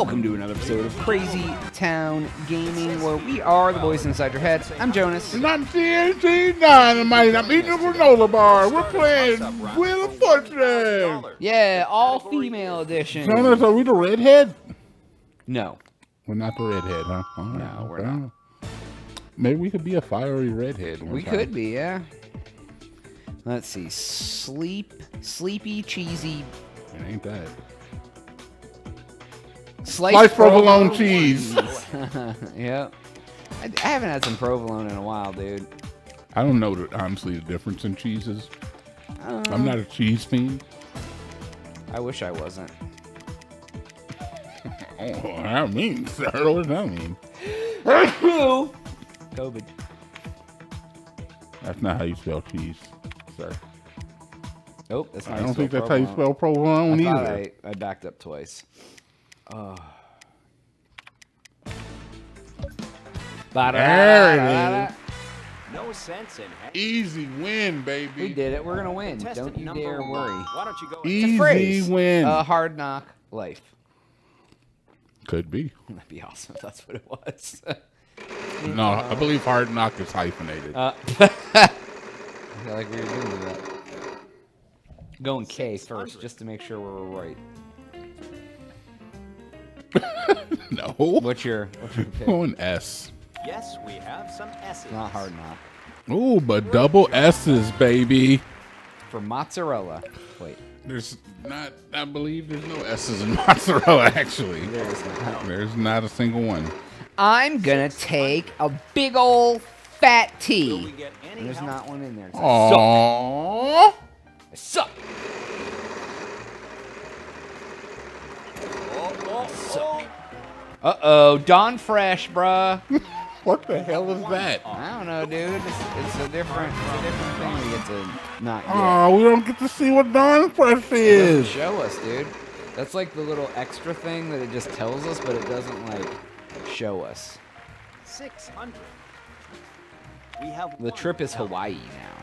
Welcome to another episode of Crazy Town Gaming, where we are the voice inside your head. I'm Jonas. And I'm TnT Dynamite. I'm eating a granola bar. We're playing Wheel of Fortune. Yeah, all female edition. Jonas, are we the redhead? No. We're not the redhead, huh? Right, no, we're not. Maybe we could be a fiery redhead. We could be, yeah. Let's see. Sleepy, cheesy. It ain't that. Sliced provolone cheese. Yep. I haven't had some provolone in a while, dude. I don't know, honestly, the difference in cheeses. I'm not a cheese fiend. I wish I wasn't. Oh, I mean, sir, what does that mean? COVID. That's not how you spell cheese, sir. Nope, that's not. I don't think that's how you spell provolone either. I backed up twice. There it is. No sense in heck. Easy win, baby. We did it. We're gonna win. Don't you dare worry. Why don't you go? Easy win. A hard knock life. Could be. That'd be awesome if that's what it was. No, I believe hard knock is hyphenated. I feel like we were doing that. Going K first, just to make sure we're right. No. What's your pick? Oh, an S. Yes, we have some S's. Not hard knock. Ooh, but double S's, baby. For mozzarella. Wait. There's not. I believe there's no S's in mozzarella. Actually, there's not a single one. I'm gonna take a big old fat T. And there's not one in there. Aww. I suck. Uh-oh, Don Fresh, bruh. What the hell is that? I don't know, dude. It's a different thing we get to not get. Oh, we don't get to see what Don Fresh is. Show us, dude. That's like the little extra thing that it just tells us, but it doesn't, like, show us. 600. We have the trip is Hawaii now.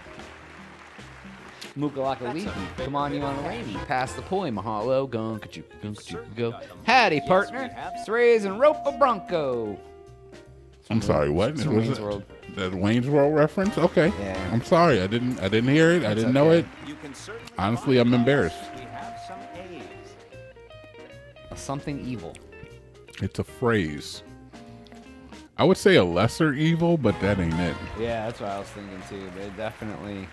Mukalaka leave. Come on, you on a lady. Pass the poi. Mahalo. Gonkachu. Go. Howdy, partner. Strays and rope a bronco. I'm sorry, what? It's Wayne's World. The Wayne's World reference? Okay. Yeah. I'm sorry. I didn't hear it. I didn't know it. Honestly, I'm embarrassed. We have some A's. Something evil. It's a phrase. I would say a lesser evil, but that ain't it. Yeah, that's what I was thinking too. They definitely.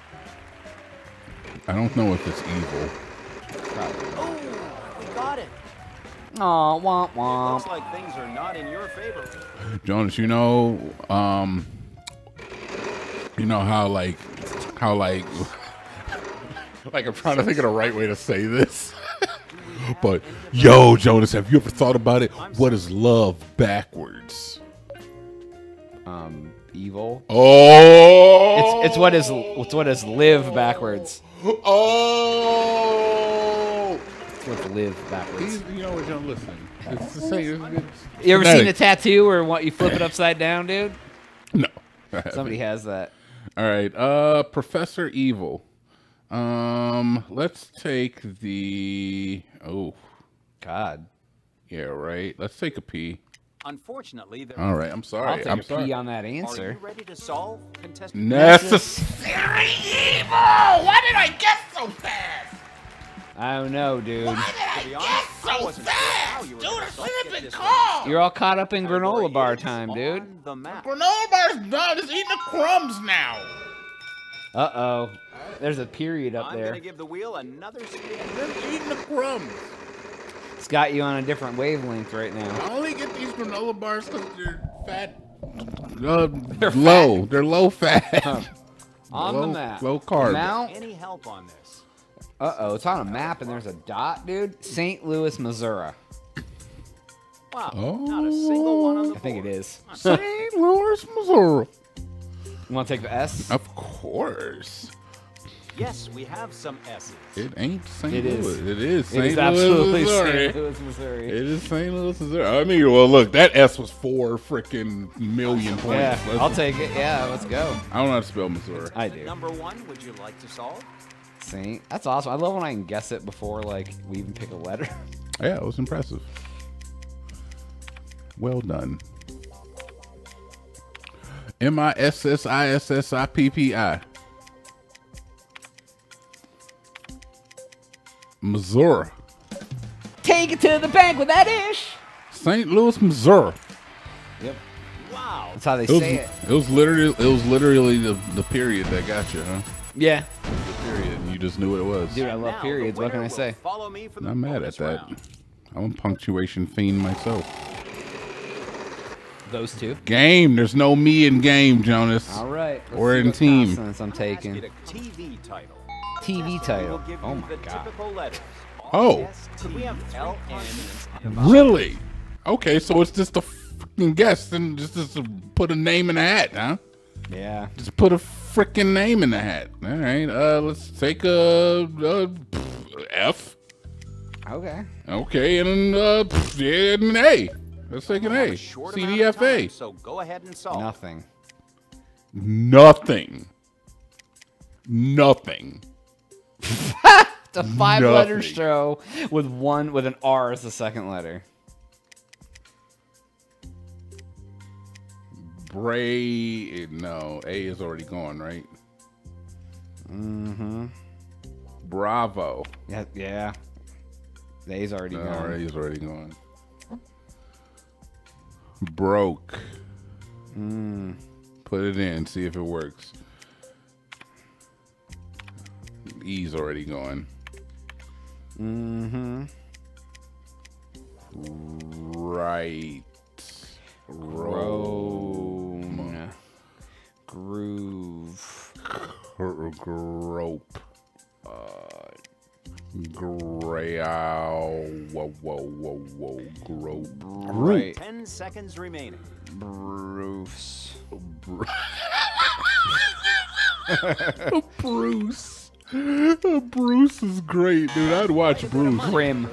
I don't know if it's evil. Probably. Oh, we got it. Aw, womp womp. It looks like things are not in your favor. Jonas, you know how like like I'm trying to think of the right way to say this. But yo, Jonas, have you ever thought about it? What is love backwards? Evil. Oh, it's what is live backwards. Oh, it's what live backwards. You know what? Don't listen. It's the same. It's you ever seen a tattoo or what? You flip it upside down, dude. No. Somebody has that. All right. Professor Evil. Let's take the. Oh, God. Yeah. Right. Let's take a P. Unfortunately, all right. I'm sorry. I'll take a P on that answer. Are you ready to solve contestant necessary evil? Why did I guess so fast? I don't know, dude. Why did I guess so fast, dude? I should have been called. You're all caught up in granola bar time, dude. Granola bar's done. It's eating the crumbs now. Uh oh. There's a period up there. I'm gonna give the wheel another spin. They're eating the crumbs. It's got you on a different wavelength right now. I only get these granola bars because they're fat. They're low. Fat. They're low fat. On the map. Low carb. Now, any help on this? Uh-oh, it's on a map and there's a dot, dude. St. Louis, Missouri. Wow. Oh. Not a single one on the board. I think it is. St. Louis, Missouri. You want to take the S? Of course. Yes, we have some S's. It ain't St. Louis. It is St. Louis, Missouri. It is St. Louis, Missouri. I mean, well, look, that S was 4 freaking million points. Yeah, I'll take it. Yeah, let's go. I don't know how to spell Missouri. I do. Number one, would you like to solve? St. That's awesome. I love when I can guess it before, like, we even pick a letter. Yeah, it was impressive. Well done. MISSISSIPPI. Missouri. Take it to the bank with that ish. St. Louis, Missouri. Yep. Wow. That's how they say it. It was literally the period that got you, huh? Yeah. It was the period, and you just knew what it was. Dude, I love periods. What can I say? Follow me for the I'm mad at that. Round. I'm a punctuation fiend myself. Those two. Game. There's no me in game, Jonas. All right. Or in team. I'm taking. TV title. TV title. Oh my god. Oh. Really? Okay, so it's just a freaking guess and just put a name in the hat, huh? Yeah. Just put a freaking name in the hat. All right. Let's take a F. Okay. Okay, and an A. Let's take an A. CDFA. So go ahead and solve. Nothing. Nothing. Nothing. It's a five-letter show with an R as the second letter. Bray. No, A is already gone, right? Mm-hmm. Bravo. Yeah. Yeah. The A's already gone. All right, he's already gone. Broke. Mm. Put it in. See if it works. E's already gone. Mm-hmm. Right. Rome. Groove. Grope. Grope. 10 seconds remaining. Bruce. Bruce. Bruce is great, dude. I'd watch Bruce. Grim.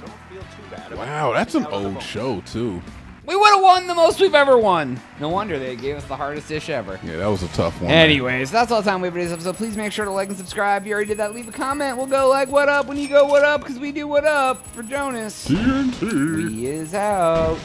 Wow, that's an old show too. We would have won the most we've ever won. No wonder they gave us the hardest dish ever. Yeah, that was a tough one. Anyways, that's all the time we have for today's episode. Please make sure to like and subscribe. If you already did that, leave a comment. We'll go like what up when you go what up, because we do what up for Jonas. TNT. He is out.